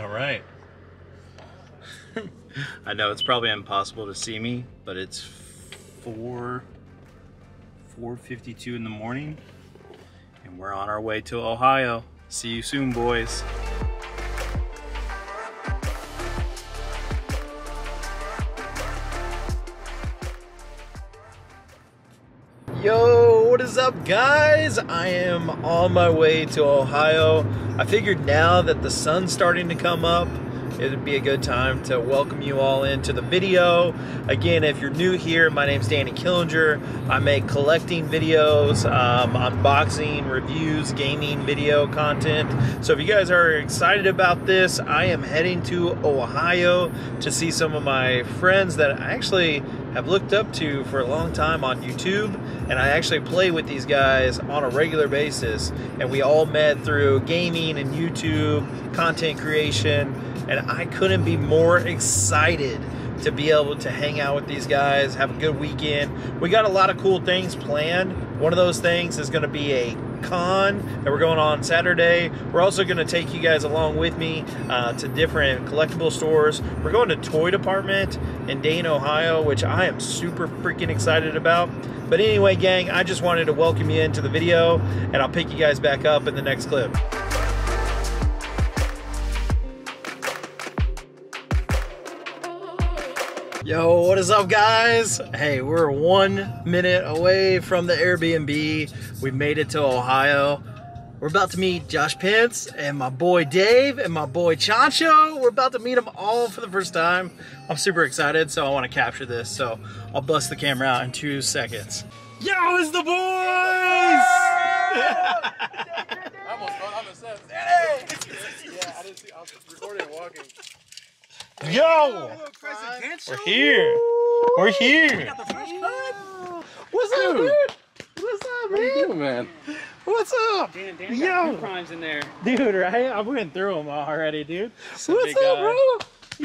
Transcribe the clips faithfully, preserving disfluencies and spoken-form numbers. All right. I know it's probably impossible to see me, but it's four four fifty-two in the morning, and we're on our way to Ohio. See you soon, boys. Yo, what is up, guys? I am on my way to Ohio. I figured now that the sun's starting to come up, it would be a good time to welcome you all into the video. Again, if you're new here, my name's Danny Killinger. I make collecting videos, um, unboxing, reviews, gaming video content. So if you guys are excited about this, I am heading to Ohio to see some of my friends that I actually have looked up to for a long time on YouTube, and I actually play with these guys on a regular basis, and we all met through gaming and YouTube, content creation, and I couldn't be more excited to be able to hang out with these guys, have a good weekend. We got a lot of cool things planned. One of those things is gonna be a con that we're going on Saturday. We're also gonna take you guys along with me uh, to different collectible stores. We're going to Toy Department in Dayton, Ohio, which I am super freaking excited about. But anyway, gang, I just wanted to welcome you into the video, and I'll pick you guys back up in the next clip. Yo, what is up, guys? Hey, we're one minute away from the Airbnb. We made it to Ohio. We're about to meet Josh Pence and my boy Dave and my boy Chancho. We're about to meet them all for the first time. I'm super excited, so I want to capture this. So I'll bust the camera out in two seconds. Yo, it's the boys! I almost thought I was set. Yeah, I didn't see. I was recording and walking. Yo! We're here! Ooh. We're here! We got the fresh cut! What's up, dude? What's up, man? What are you doing, man? What's up? Dan, Dan got two primes in there. Dude, right? I went through them already, dude. That's What's up, guy. bro?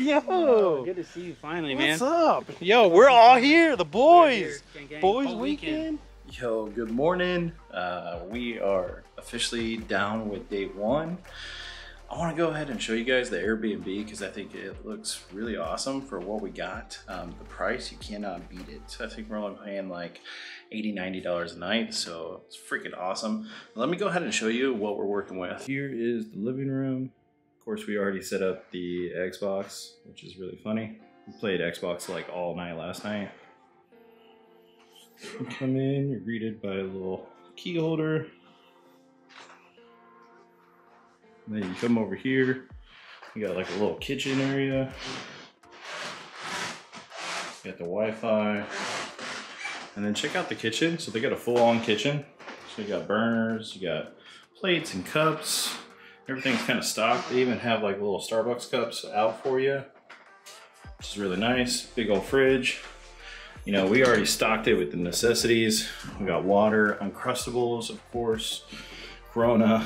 Yo! Oh, good to see you finally, man. What's up? Yo, we're all here, the boys! Here. Gang, gang. Boys all weekend. weekend! Yo, good morning. Uh, we are officially down with day one. I want to go ahead and show you guys the Airbnb because I think it looks really awesome for what we got. Um, the price, you cannot beat it. I think we're only paying like eighty, ninety dollars a night, so it's freaking awesome. Let me go ahead and show you what we're working with. Here is the living room. Of course, we already set up the Xbox, which is really funny. We played Xbox like all night last night. You come in, you're greeted by a little key holder. Then you come over here, you got like a little kitchen area, you got the Wi-Fi, and then check out the kitchen. So they got a full-on kitchen. So you got burners, you got plates and cups, everything's kind of stocked. They even have like little Starbucks cups out for you, which is really nice. Big old fridge. You know, we already stocked it with the necessities. We got water, Uncrustables, of course, Corona.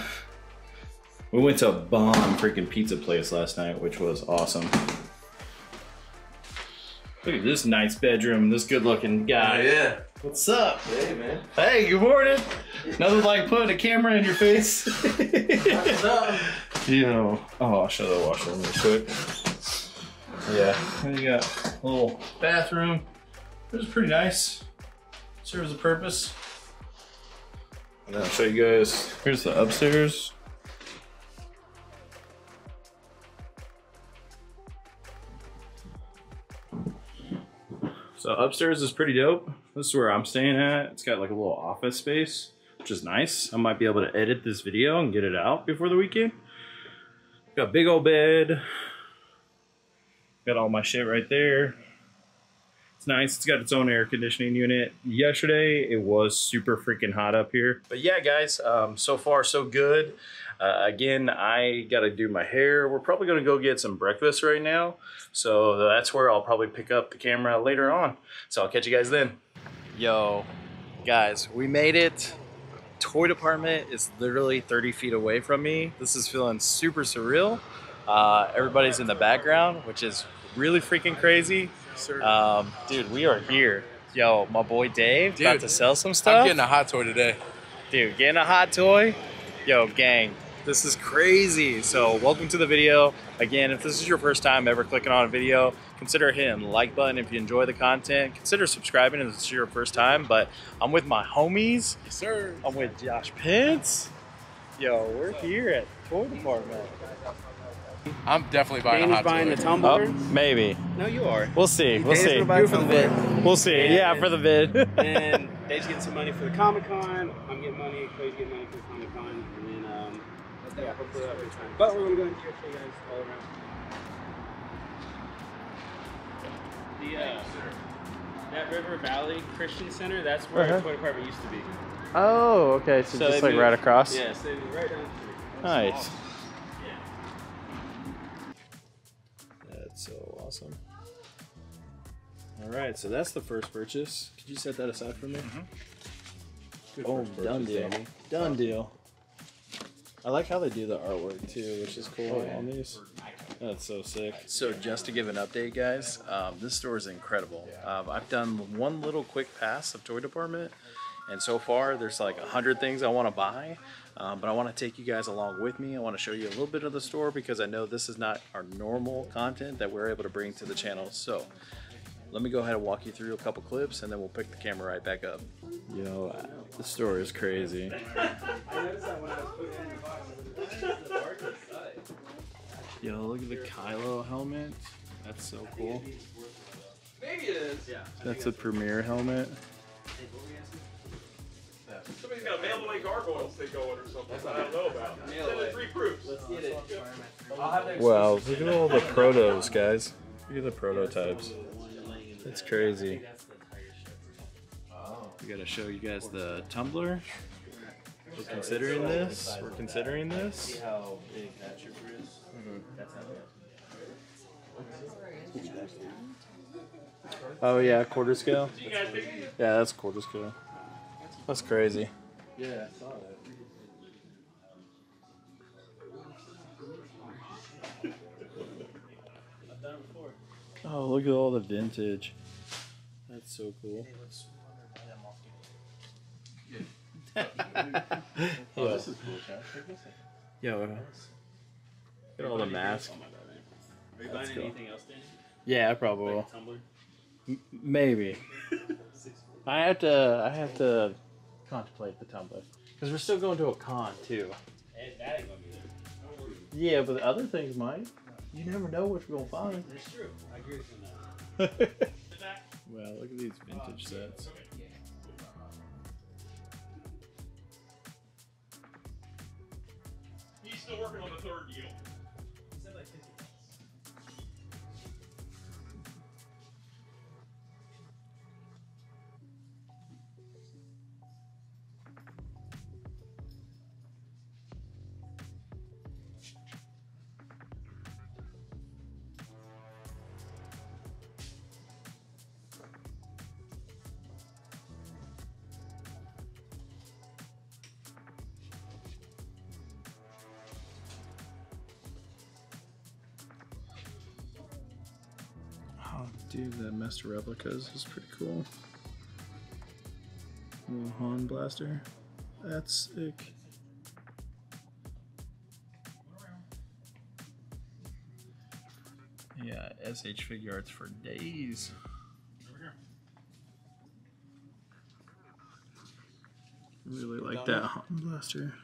We went to a bomb freaking pizza place last night, which was awesome. Look at this nice bedroom, this good looking guy. Oh, yeah. What's up? Hey, man. Hey, good morning. Nothing like putting a camera in your face. What's up? You know, oh, I'll show the washroom real quick. Yeah. And you got a little bathroom. It was pretty nice. Serves a purpose. And I'll show you guys, here's the upstairs. So upstairs is pretty dope. This is where I'm staying at. It's got like a little office space, which is nice. I might be able to edit this video and get it out before the weekend. Got a big old bed. Got all my shit right there. It's nice. It's got its own air conditioning unit. Yesterday, it was super freaking hot up here. But yeah, guys, um, so far so good. Uh, again, I got to do my hair. We're probably going to go get some breakfast right now. So that's where I'll probably pick up the camera later on. So I'll catch you guys then. Yo, guys, we made it. Toy Department is literally thirty feet away from me. This is feeling super surreal. Uh, everybody's in the background, which is really freaking crazy. Um, dude, we are here. Yo, my boy Dave, dude, about to sell some stuff. I'm getting a hot toy today. Dude, getting a hot toy? Yo, gang. This is crazy. crazy. So welcome to the video. Again, if this is your first time ever clicking on a video, consider hitting the like button if you enjoy the content. Consider subscribing if this is your first time. But I'm with my homies. Yes, sir. I'm with Josh Pence. Yo, we're here at Toy Department. I'm definitely buying Danny's a hot buying toy. The tumbler? Oh, maybe. No, you are. We'll see. We'll Danny's see. You're for the vid. We'll see. And, yeah, for the vid. And Dave's getting some money for the Comic Con. I'm getting money. Clay's getting money for the Comic Con. And then, um, yeah, hopefully that'll be time. But we're going to go ahead and do it for you guys all around. The, uh, that River Valley Christian Center, that's where uh-huh. Toy Department used to be. Oh, okay. So, so just like moved, right across? Yeah, so they moved right down the street. Nice. Awesome. So awesome. All right, so that's the first purchase. Could you set that aside for me? Mm-hmm. Oh, done deal. Danny. Done oh. deal. I like how they do the artwork too, which is cool oh, yeah. on these. That's so sick. So just to give an update, guys, um, this store is incredible. Um, I've done one little quick pass of Toy Department, and so far there's like a hundred things I want to buy. Um, but I want to take you guys along with me. I want to show you a little bit of the store because I know this is not our normal content that we're able to bring to the channel. So let me go ahead and walk you through a couple clips and then we'll pick the camera right back up. Yo, the store is crazy. Yo, look at the Kylo helmet. That's so cool. Maybe it is. That's a premiere helmet. Somebody's got a mail-away gargoyle thing going or something that I don't know about. Send it three proofs. Let's get it. Wow, look at all the protos, guys. Look at the prototypes. That's crazy. We gotta show you guys the tumbler. We're considering this. We're considering this. See how big that trooper is? That's how big. Oh yeah, quarter scale? Yeah, that's quarter scale. That's crazy. Yeah, I saw that. I've done it before. Oh, look at all the vintage. That's so cool. Oh, this is cool, Josh. Yeah, what else? Look at all the masks. Are you buying anything else, Danny? Yeah, I probably will. Maybe. I have to. I have to. Contemplate the tumbler because we're still going to a con too. That ain't gonna be there. Yeah, but the other things might. You never know what you're gonna find. That's true. I agree with you on that. Wow, look at these vintage sets. He's still working on the third deal. He said like fifty bucks. Dude, that master replicas is pretty cool. Little Han blaster. That's sick. Yeah, S H Figuarts for days. Really like that Han blaster.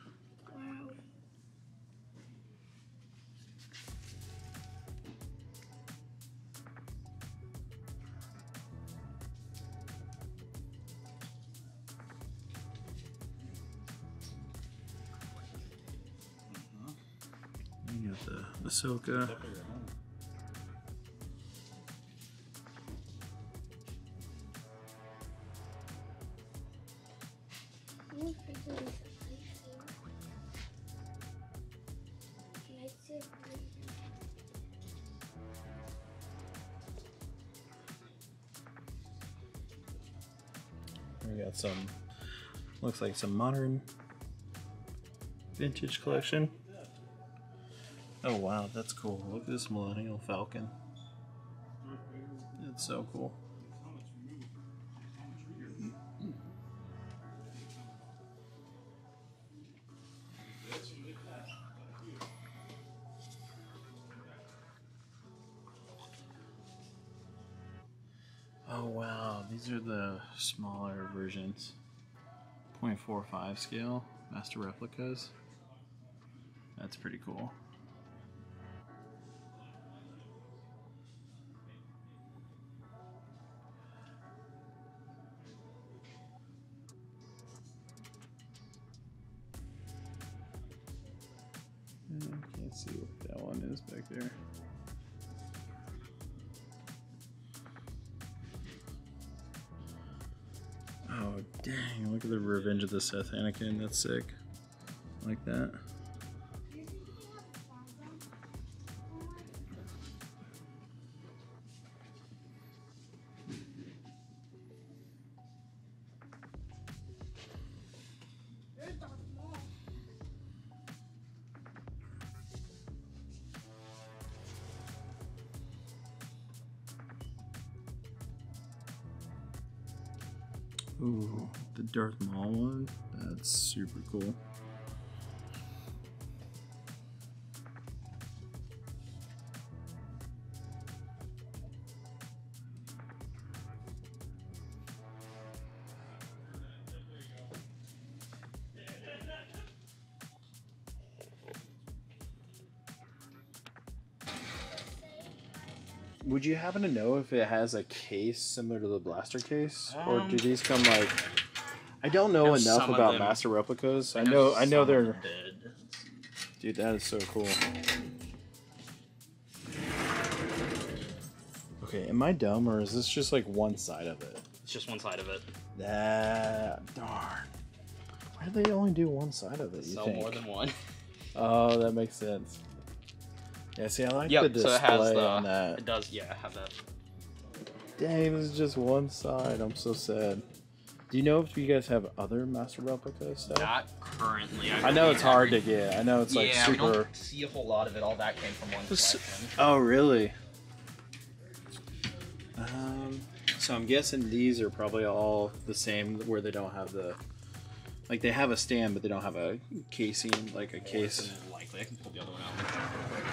The Ahsoka. We got some, looks like some modern vintage collection. Oh wow, that's cool. Look at this Millennial Falcon. It's so cool. Oh wow, these are the smaller versions. point four five scale master replicas. That's pretty cool. I can't see what that one is back there. Oh dang, look at the Revenge of the Seth Anakin, that's sick. I like that. Ooh, the Darth Maul one? That's super cool. Would you happen to know if it has a case similar to the blaster case, um, or do these come like? I don't know, know enough about master replicas. I know, I know, I know they're. Did. Dude, that is so cool. Okay, am I dumb or is this just like one side of it? It's just one side of it. That darn. Why do they only do one side of it? You sell think? more than one. Oh, that makes sense. Yeah, see, I like yep, the display so it has the, on that. It does, yeah, have that. Dang, this is just one side. I'm so sad. Do you know if you guys have other master replicas? Stuff? Not currently. I, I know it's hard to get. I know it's yeah, like super. Yeah, we don't see a whole lot of it. All that came from one collection. Oh, really? Um, so I'm guessing these are probably all the same, where they don't have the, like they have a stand, but they don't have a casing, like a More case. Than likely, I can pull the other one out.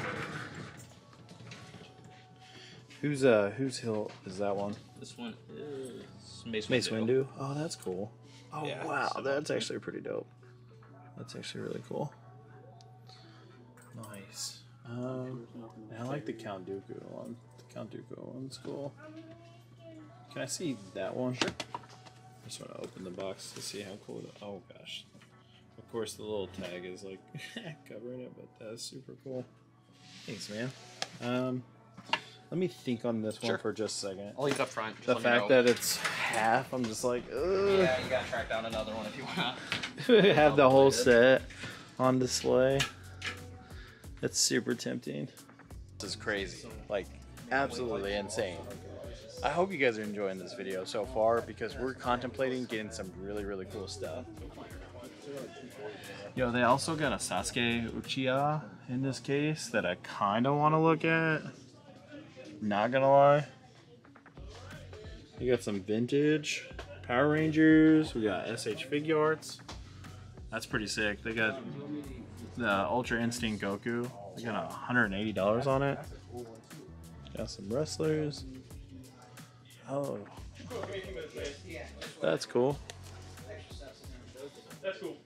Who's uh whose hill is that one? This one is Mace, Mace Windu. Windu. Oh, that's cool. Oh yeah, wow, so that's actually pretty dope. That's actually really cool. Nice. Um, I like the Count Dooku one. The Count Dooku one's cool. Can I see that one? Sure. I just want to open the box to see how cool it is. Oh gosh. Of course, the little tag is like covering it, but that's super cool. Thanks, man. Um. Let me think on this sure. one for just a second. I'll leave it up front. Just the fact that it's half, I'm just like, ugh. Yeah, you gotta track down another one if you want to. Have the whole set on display. That's super tempting. This is crazy. Like, absolutely insane. I hope you guys are enjoying this video so far because we're contemplating getting some really, really cool stuff. Yo, they also got a Sasuke Uchiha in this case that I kind of want to look at. Not gonna lie. We got some vintage Power Rangers. We got S H Figuarts. That's pretty sick. They got the Ultra Instinct Goku. They got one hundred eighty dollars on it. Got some wrestlers. Oh. That's cool. That's cool.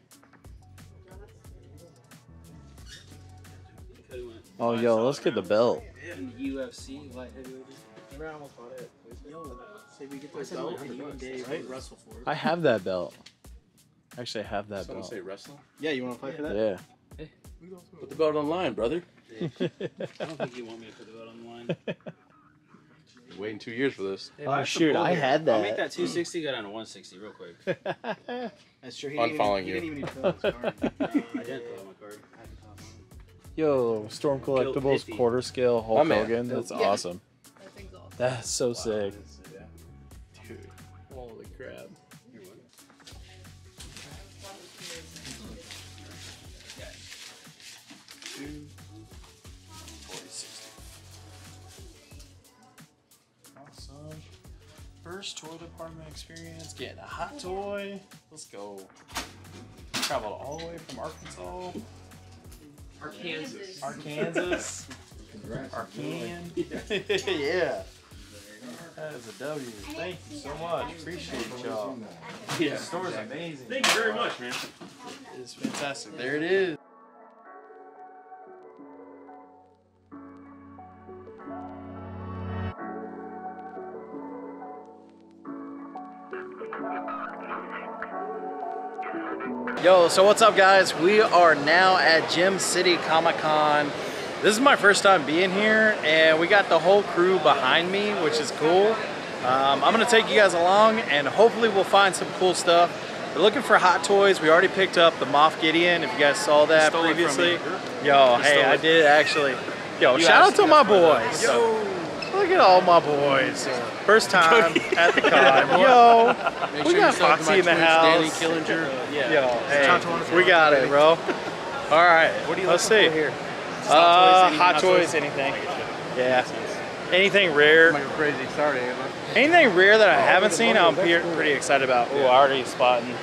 Oh, yo, let's get the belt. U F C light heavyweight. Remember, I almost bought it. Yo, say we get that belt. Right? Wrestle for it. I have that belt. Actually, I have that Someone belt. Say wrestling? Yeah, you want to play yeah. for that? Yeah. Hey, put the belt on the line, brother. I don't think you want me to put the belt on the line. You're waiting two years for this. Hey, oh shoot, I had that. I'll make that two sixty go down to one sixty real quick. That's true. He Unfollowing didn't even, you. He didn't even fill out his card. No, I didn't fill out my card. Yo, Storm Collectibles quarter scale Hulk oh, Hogan. That's yeah. awesome. That thing's awesome. That's so wow, sick. That's, yeah. Dude, holy crap. Awesome. First toy department experience. Getting a hot toy. Let's go. Traveled all the way from Arkansas. Arkansas. Arkansas. Arkansas. Arkansas. Yeah. That is a W. Thank you so much. Appreciate y'all. Yeah, the store's exactly. amazing. Thank you very much, man. It's fantastic. There it is. Yo, so what's up, guys? We are now at Gym City Comic Con. This is my first time being here, and we got the whole crew behind me, which is cool. Um, I'm gonna take you guys along, and hopefully we'll find some cool stuff. We're looking for Hot Toys. We already picked up the Moff Gideon, if you guys saw that previously. Yo, hey, I did actually. Yo, shout out to my boys. Yo. Look at all my boys. First time at the con. Yo, Make we sure got Foxy in the twins, house. Danny Killinger. Uh, yeah. Yo, hey, we got it, bro. All right, what do you let's see. For here? Uh, toys, hot toys, anything. Yeah, anything rare. Like crazy. Sorry, anything rare that I oh, haven't seen, I'm cool. pretty excited about. Yeah. Ooh, I already spotting. I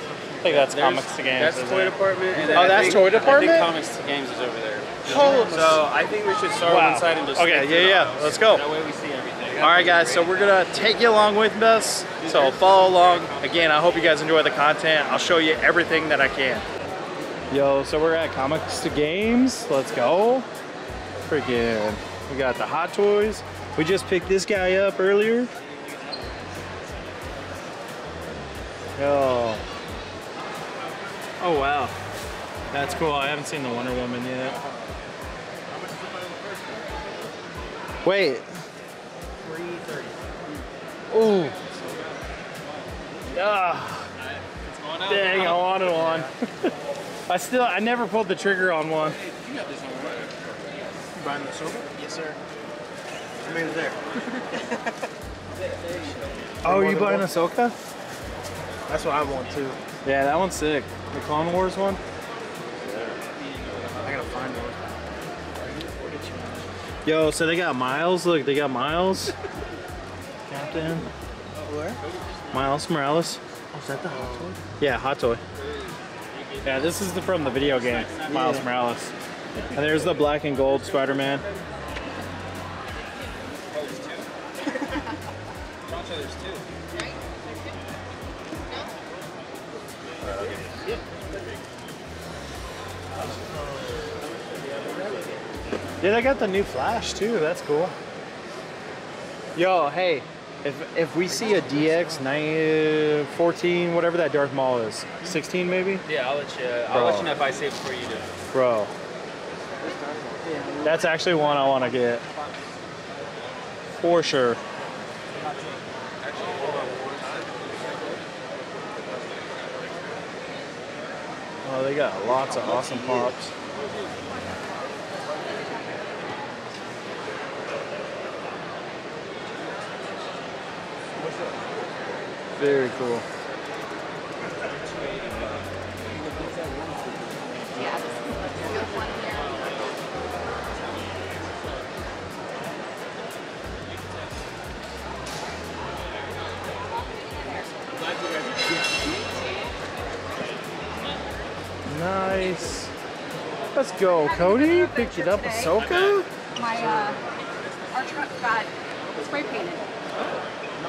think that's There's, Comics to Games. That's Toy Department. And oh, I that's think, Toy Department? I think Comics to Games is over there. Oh, so I think we should start wow. inside and just Okay, yeah, yeah, let's go. That way we see everything. All right, guys, so we're going to take you along with us. So follow along. Again, I hope you guys enjoy the content. I'll show you everything that I can. Yo, so we're at Comics to Games. Let's go. Freaking, we got the Hot Toys. We just picked this guy up earlier. Yo. Oh wow, that's cool. I haven't seen the Wonder Woman yet. Wait. three thirty. Ooh. Ah. Dang, I wanted one. I still, I never pulled the trigger on one. You got this one, right? You buying the silver? Yes, sir. I mean, there. Oh, you buying Ahsoka? That's what I want too. Yeah, that one's sick. The Clone Wars one? Yeah. I gotta find one. Yo, so they got Miles. Look, they got Miles. Captain. Where? Miles Morales. Oh, is that the Hot Toy? Yeah, Hot Toy. Yeah, this is the, from the video game, Miles yeah. Morales. And there's the black and gold Spider-Man. Oh, there's two. There's two. Right? Dude, I got the new Flash too. That's cool. Yo, hey, if if we see a D X nine, fourteen, whatever that Darth Maul is, sixteen maybe. Yeah, I'll let you. I'll Bro. let you know if I see it before you do. Bro, that's actually one I want to get for sure. Oh, they got lots of awesome pops. Very cool. Nice. Let's go, Cody. Picked it up, Ahsoka. My uh, our truck got spray painted.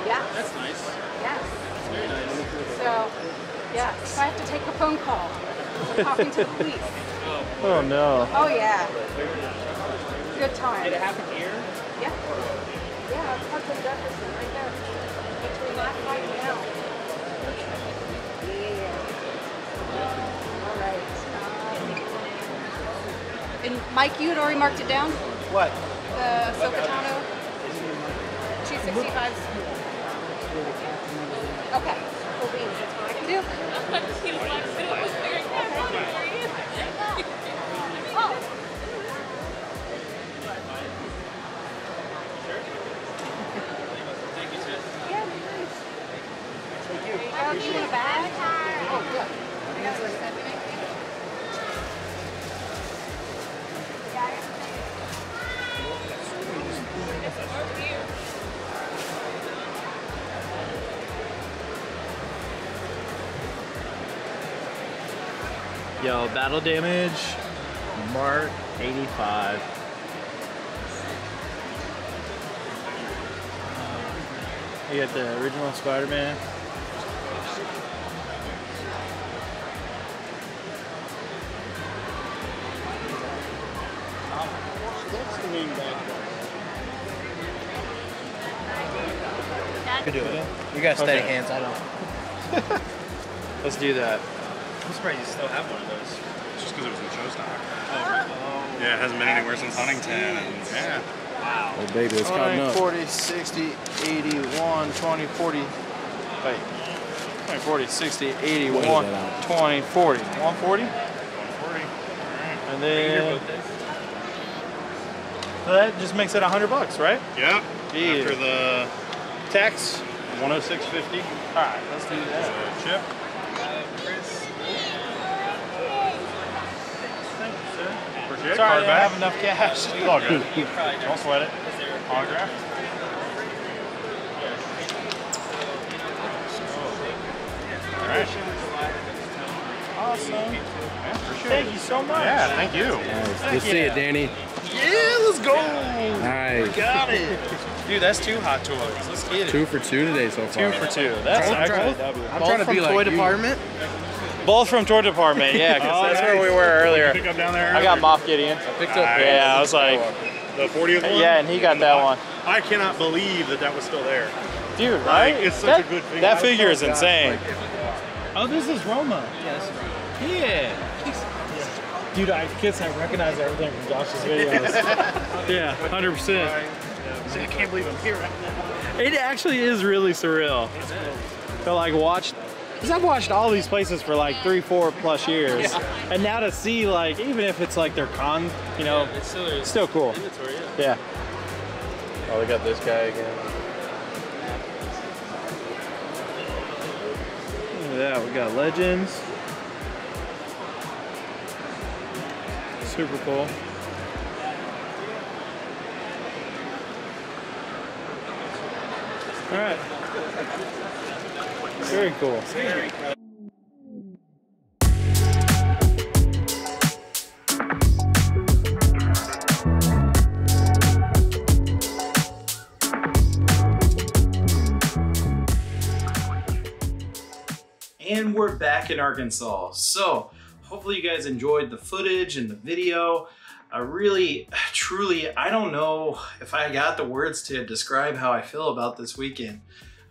Yeah. That's nice. Yes. That's very nice. So, yeah. So I have to take a phone call. I'm talking to the police. Oh no. Oh yeah. Good time. Did it happen here? Yeah. Yeah. It's Park and Jefferson, right there. Between that fight and now. Yeah. All right. And Mike, you had already marked it down. What? The Sokotano two sixty-fives. Okay. Cool beans. That's what I can do. Thank you, sis. Yeah, nice. Thank you. I do you want a bag? Oh, good. I got a seven, I think. Yeah, I got a seven. It's over here. Yo, battle damage, mark eighty-five. You got the original Spider-Man. That's the main bag. You can do it. You got steady okay. hands, I don't. Let's do that. I'm surprised you still have one of those. It's just because it was in show stock. Oh, right. Oh, yeah, it hasn't been anywhere since Huntington. And, yeah. Wow. Oh, baby, it's caught up. forty, sixty, eighty, one, twenty, forty. Wait. twenty, forty, sixty, eighty, one, twenty, forty. one forty? one forty. Alright. And then. So that just makes it a hundred bucks, right? Yep. Yeah. After the tax, one oh six fifty. Alright, let's do that. Chip. Sorry, I didn't back. have enough cash. It's all good. Don't sweat it. Autograph. All right. Awesome. Yeah, for sure. Thank you so much. Yeah, thank you. Nice. Thank Let's you. see it, Danny. Yeah, let's go. Nice. We got it. Dude, that's two Hot Toys. Let's get it. Two for two today so far. Two for two. That's I'm actually trying, I'm trying to from be like Toy Department. You. Both from Toy Department, yeah, because oh, that's nice. where we were earlier. Pick up down there I got Moff Gideon. I picked up. Nice. Yeah, I was like. The fortieth one? Yeah, and he got and that one. I cannot believe that that was still there. Dude, right? Like, it's such that, a good figure. That figure is insane. Like, oh, this is Roma. Yeah, this is Roma. Yeah. Dude, I guess I recognize everything from Josh's videos. Yeah, one hundred percent. I can't believe I'm here right now. It actually is really surreal. To like watch. Because I've watched all these places for like three, four plus years, yeah. and now to see like, even if it's like their con, you know, yeah, it's still, it's still cool. Yeah. yeah. Oh, we got this guy again. Look at that, we got Legends. Super cool. All right. Very cool. Very cool. And we're back in Arkansas. So hopefully you guys enjoyed the footage and the video. I really, truly, I don't know if I got the words to describe how I feel about this weekend.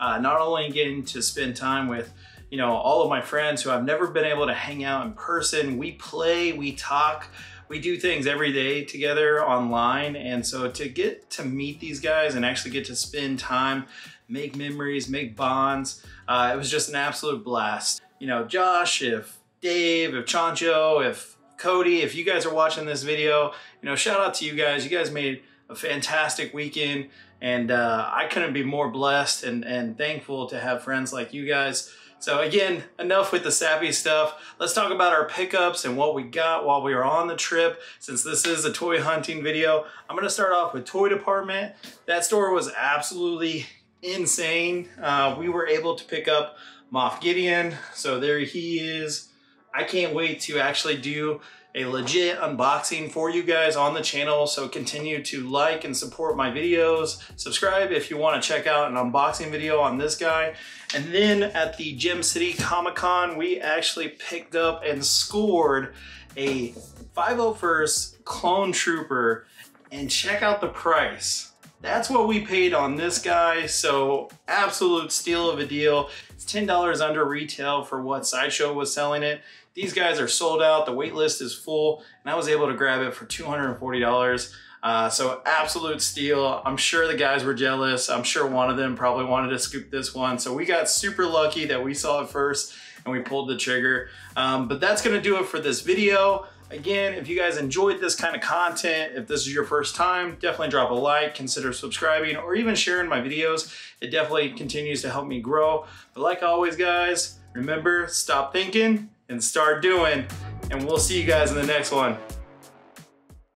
Uh, not only getting to spend time with, you know, all of my friends who I've never been able to hang out in person. We play, we talk, we do things every day together online. And so to get to meet these guys and actually get to spend time, make memories, make bonds, uh, it was just an absolute blast. You know, Josh, if Dave, if Chancho, if Cody, if you guys are watching this video, you know, shout out to you guys. You guys made a fantastic weekend. And uh, I couldn't be more blessed and, and thankful to have friends like you guys. So again, enough with the sappy stuff. Let's talk about our pickups and what we got while we were on the trip. Since this is a toy hunting video, I'm gonna start off with Toy Department. That store was absolutely insane. Uh, we were able to pick up Moff Gideon. So there he is. I can't wait to actually do a legit unboxing for you guys on the channel. So continue to like and support my videos. Subscribe if you want to check out an unboxing video on this guy. And then at the Gym City Comic Con, we actually picked up and scored a five oh first clone trooper. And check out the price. That's what we paid on this guy. So absolute steal of a deal. It's ten dollars under retail for what Sideshow was selling it. These guys are sold out, the wait list is full, and I was able to grab it for two hundred forty dollars. Uh, so absolute steal. I'm sure the guys were jealous. I'm sure one of them probably wanted to scoop this one. So we got super lucky that we saw it first and we pulled the trigger. Um, but that's gonna do it for this video. Again, if you guys enjoyed this kind of content, if this is your first time, definitely drop a like, consider subscribing, or even sharing my videos. It definitely continues to help me grow. But like always, guys, remember, stop thinking and start doing, and we'll see you guys in the next one.